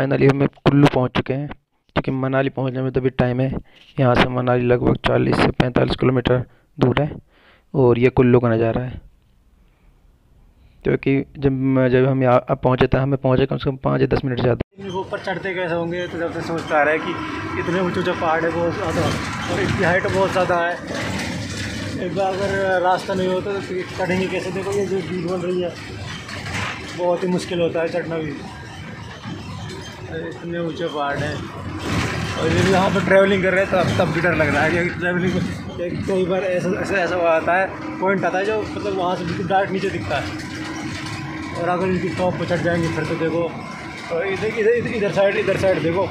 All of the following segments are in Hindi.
फाइनली हम कुल्लू पहुंच चुके हैं, क्योंकि मनाली पहुंचने में तो भी टाइम है। यहाँ से मनाली लगभग 40 से 45 किलोमीटर दूर है और ये कुल्लू का नज़ारा है। क्योंकि जब हम यहाँ पहुँचे थे, हमें पहुँचे कम से कम 5 या 10 मिनट ज़्यादा। ऊपर चढ़ते कैसे होंगे, तो जब से सोचता आ रहा है कि इतने ऊँचे ऊँचे पहाड़ है बहुत ज़्यादा और इसकी हाइट बहुत ज़्यादा है। एक बार अगर रास्ता नहीं होता तो चढ़ेंगे कैसे? देखो ये जो भीड़ बन रही है, बहुत ही मुश्किल होता है चढ़ना भी। इतने ऊँचे पहाड़ हैं और जब यहाँ पर ट्रैवलिंग कर रहे हैं तब भी डर लग रहा है। ट्रैवलिंग कई बार ऐसा आता है, पॉइंट आता है जो मतलब वहाँ से बिल्कुल डायरेक्ट नीचे दिखता है। और अगर इनकी टॉप पर चढ़ जाएंगे फिर तो देखो इधर साइड देखो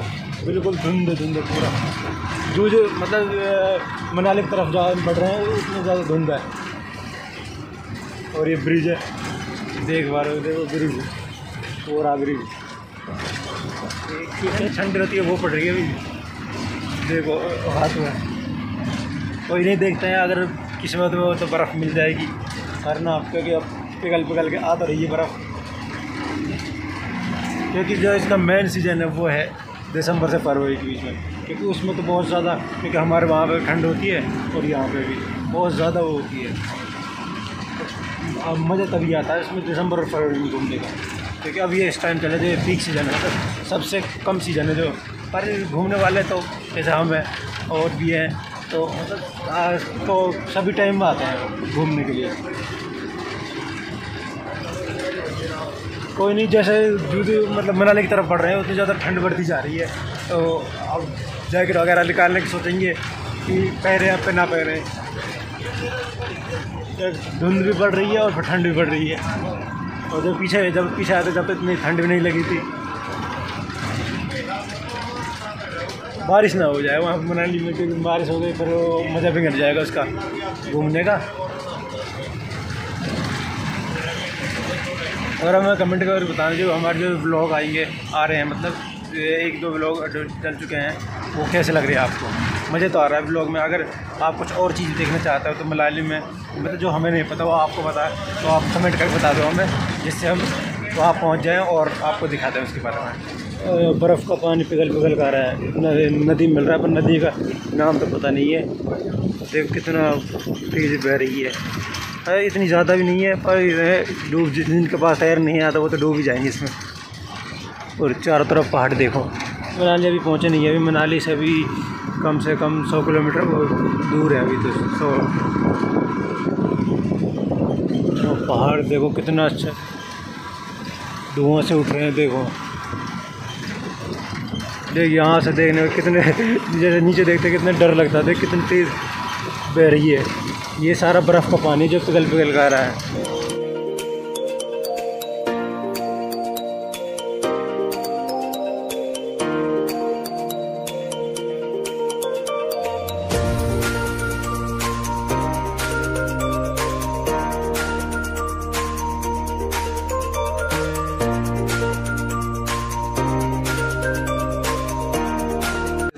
बिल्कुल धुंध पूरा। जो मतलब मनाली की तरफ जहाँ बढ़ रहे हैं उतना ज़्यादा धुंध है। और ये ब्रिज है, देख पा रहे हो, देखो ब्रिज पूरा ब्रिज ठंड रहती है वो पड़ रही है अभी, देखो हाथ में। कोई नहीं, देखते हैं अगर किस्मत में हो तो बर्फ़ मिल जाएगी, वरना आपका कि आप पिघल के आ तो रही है बर्फ़। क्योंकि जो इसका मेन सीज़न है वो है दिसंबर से फरवरी के बीच में, क्योंकि उसमें तो बहुत ज़्यादा, क्योंकि हमारे वहाँ पर ठंड होती है और यहाँ पे भी बहुत ज़्यादा वो होती है। अब मज़ा तभी आता है इसमें दिसंबर और फरवरी में घूमने का, क्योंकि अब ये इस टाइम चले जो पीक सीज़न है, तो सबसे कम सीज़न है जो पर घूमने वाले तो जैसे हम हैं और भी हैं, तो मतलब तो सभी टाइम में आते हैं घूमने के लिए। कोई नहीं, जैसे जो मतलब मनाली की तरफ बढ़ रहे हैं उतनी ज़्यादा ठंड बढ़ती जा रही है, तो अब जैकेट वगैरह निकालने की सोचेंगे कि पहने या पे ना पहने। धुंध भी बढ़ रही है और ठंड भी बढ़ रही है, और जब पीछे आते जब इतनी ठंड भी नहीं लगी थी। बारिश ना हो जाए वहाँ मनाली में, क्योंकि बारिश हो गई फिर वो मज़ा बिगड़ जाएगा उसका घूमने का। और हमें कमेंट कर बताना जो हमारे जो ब्लॉग आ रहे हैं मतलब 1-2 ब्लॉग चल चुके हैं, वो कैसे लग रहे हैं आपको? मज़े तो आ रहा है ब्लॉग में। अगर आप कुछ और चीज़ देखना चाहते हो तो मनाली में मतलब जो हमें नहीं पता वो आपको पता है, तो आप कमेंट करके बता दो हमें, जिससे हम वहाँ पहुँच जाएँ और आपको दिखा दें उसके बारे में। बर्फ़ का पानी पिघल कर आ रहा है, नदी मिल रहा है, पर नदी का नाम तो पता नहीं है। देखो कितना तेज़ बह रही है, इतनी ज़्यादा भी नहीं है, पर डूब जिनके पास तैर नहीं आता वो तो डूब ही जाएंगे इसमें। और चारों तरफ पहाड़ देखो। मनाली अभी पहुँचे नहीं है, अभी मनाली से अभी कम से कम 100 किलोमीटर दूर है अभी तो। 100 पहाड़ देखो कितना अच्छा धुआं से उठ रहे हैं। देखो देख यहाँ से देखने में कितने जैसे नीचे देखते कितना डर लगता था, कितनी तेज़ बह रही है। ये सारा बर्फ़ का पानी जो पिघल का रहा है।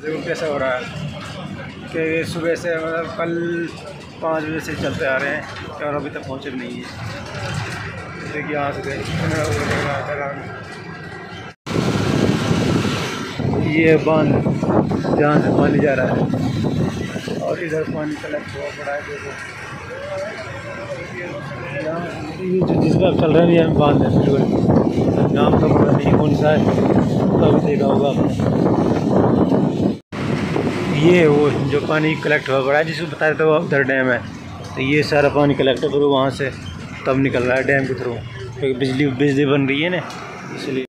देखो कैसा हो रहा है कि सुबह से मतलब कल 5 बजे से चलते आ रहे हैं और अभी तक पहुँचे भी नहीं है। देखिए यहाँ से ये बांध जहाँ से पानी जा रहा है और इधर पानी कलेक्ट हुआ पड़ा है। देखो ये जो जिस पर चल रहा है ये बांध है, बिल्कुल नाम तो पता नहीं कौन सा है, तब देखा होगा आपने। ये वो जो पानी कलेक्ट हुआ पड़ा है जिसको बता रहे थे वो उधर डैम है, तो ये सारा पानी कलेक्ट होकर वहाँ से तब निकल रहा है डैम के थ्रू, क्योंकि बिजली बन रही है ना, इसलिए।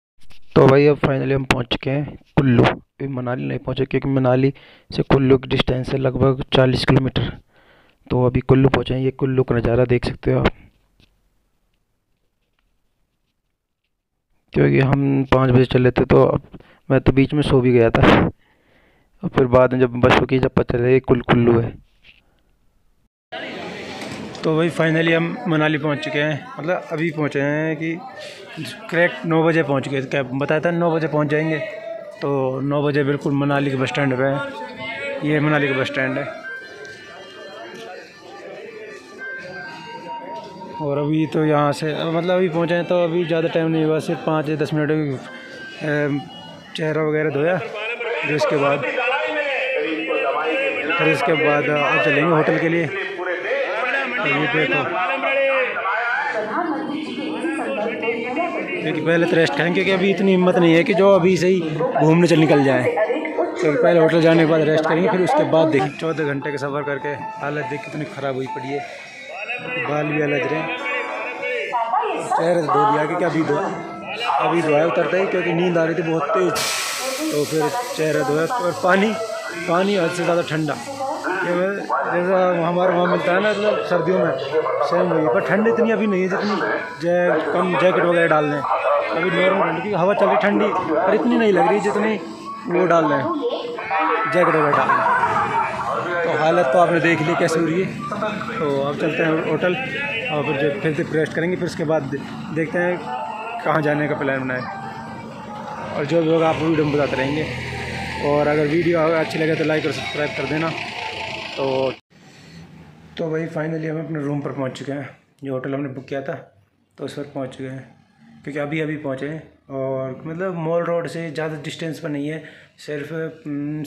तो भाई अब फाइनली हम पहुँच चुके हैं कुल्लू। अभी मनाली नहीं पहुँचे, क्योंकि मनाली से कुल्लू की डिस्टेंस है लगभग 40 किलोमीटर। तो अभी कुल्लू पहुँचे हैं, ये कुल्लू का नज़ारा देख सकते हो आप। क्योंकि हम 5 बजे चले थे, तो मैं तो बीच में सो भी गया था, और फिर बाद में जब बस रुकी जब पता चला कुल्लू है। तो भाई फाइनली हम मनाली पहुंच चुके हैं, मतलब अभी पहुंचे हैं कि करेक्ट 9 बजे पहुंच गए। क्या बताया था 9 बजे पहुंच जाएंगे, तो 9 बजे बिल्कुल मनाली के बस स्टैंड पे है। ये मनाली का बस स्टैंड है, और अभी तो यहाँ से मतलब अभी पहुँचे हैं तो अभी ज़्यादा टाइम नहीं हुआ, सिर्फ 5 या 10 मिनट चेहरा वगैरह धोया, जो इसके बाद फिर इसके बाद आप चलेंगे होटल के लिए। क्योंकि पहले तो रेस्ट खाएंगे, क्योंकि अभी इतनी हिम्मत नहीं है कि जो अभी से ही घूमने चल निकल जाए, तो पहले होटल जाने के बाद रेस्ट करेंगे, फिर उसके बाद देखिए 14 घंटे का सफ़र करके हालत देखिए कितनी ख़राब हुई पड़ी है, बाल भी अलग रहे, चेहरा धो लिया कि अभी धोया उतरता ही, क्योंकि नींद आ रही थी बहुत तेज़, तो फिर चेहरा धोया। और पानी हद से ज़्यादा ठंडा, जैसा हमारे वहाँ मिलता है ना, मतलब सर्दियों में सेम हुई, पर ठंड इतनी अभी नहीं है जितनी कम जैकेट वगैरह डाल दें, अभी नॉर्मल ठंड की हवा चल रही ठंडी, पर इतनी नहीं लग रही जितनी वो डाल दें जैकेट वगैरह डाल दें। तो हालत तो आपने देख ली कैसे हो रही है। तो आप चलते हैं होटल और फिर जो फिर से रेस्ट करेंगे, फिर उसके बाद देखते हैं कहाँ जाने का प्लान बनाएं, और जो लोग आपको वीडियो में बताते रहेंगे। और अगर वीडियो अच्छी लगे तो लाइक और सब्सक्राइब कर देना। तो भाई फाइनली हम अपने रूम पर पहुंच चुके हैं, जो होटल हमने बुक किया था तो उस पर पहुंच चुके हैं, क्योंकि अभी पहुंचे हैं। और मतलब मॉल रोड से ज़्यादा डिस्टेंस पर नहीं है, सिर्फ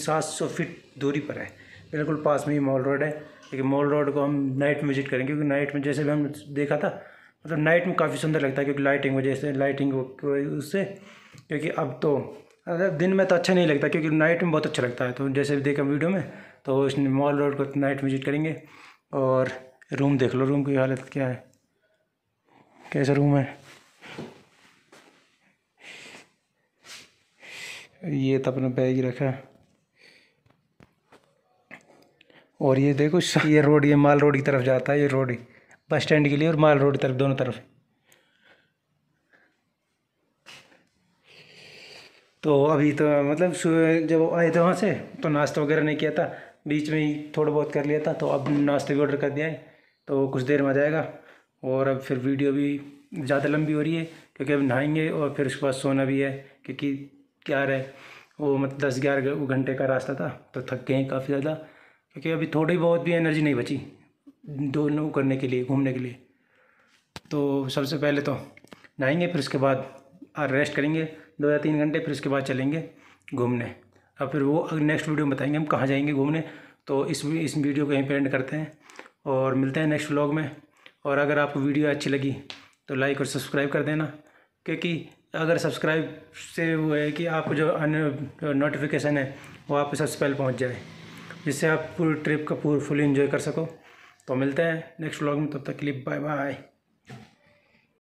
700 फीट दूरी पर है, बिल्कुल पास में ही मॉल रोड है। लेकिन मॉल रोड को हम नाइट में विजिट करेंगे, क्योंकि नाइट में जैसे भी हम देखा था, मतलब नाइट में काफ़ी सुंदर लगता है, क्योंकि लाइटिंग उससे क्योंकि अब तो अगर दिन में तो अच्छा नहीं लगता, क्योंकि नाइट में बहुत अच्छा लगता है। तो जैसे भी देखा वीडियो में, तो इस मॉल रोड को नाइट विजिट करेंगे। और रूम देख लो, रूम की हालत क्या है, कैसा रूम है। ये तो अपना बैग ही रखा है। और ये देखो, ये रोड, ये माल रोड की तरफ जाता है, ये रोड बस स्टैंड के लिए और माल रोड की तरफ, दोनों तरफ। तो अभी तो मतलब जब आए थे वहाँ से तो नाश्ता वगैरह नहीं किया था, बीच में ही थोड़ा बहुत कर लिया था, तो अब नाश्ता भी ऑर्डर कर दिया है, तो कुछ देर में आ जाएगा। और अब फिर वीडियो भी ज़्यादा लंबी हो रही है, क्योंकि अब नहाएंगे और फिर उसके बाद सोना भी है, क्योंकि क्या है वो मतलब 10-11 घंटे का रास्ता था, तो थक गए हैं काफ़ी ज़्यादा, क्योंकि अभी थोड़ी बहुत भी एनर्जी नहीं बची दोनों करने के लिए, घूमने के लिए। तो सबसे पहले तो नहाएंगे, फिर उसके बाद रेस्ट करेंगे 2 या 3 घंटे, फिर उसके बाद चलेंगे घूमने। और फिर वो नेक्स्ट वीडियो में बताएंगे हम कहाँ जाएंगे घूमने। तो इस वीडियो को यहीं पे एंड करते हैं और मिलते हैं नेक्स्ट व्लॉग में। और अगर आपको वीडियो अच्छी लगी तो लाइक और सब्सक्राइब कर देना, क्योंकि अगर सब्सक्राइब से वो है कि आपको जो नोटिफिकेशन है वो आपको सबसे पहले पहुँच जाए, जिससे आप पूरी ट्रिप का फुल इन्जॉय कर सको। तो मिलते हैं नेक्स्ट व्लॉग में, तब तक के लिए बाय बाय।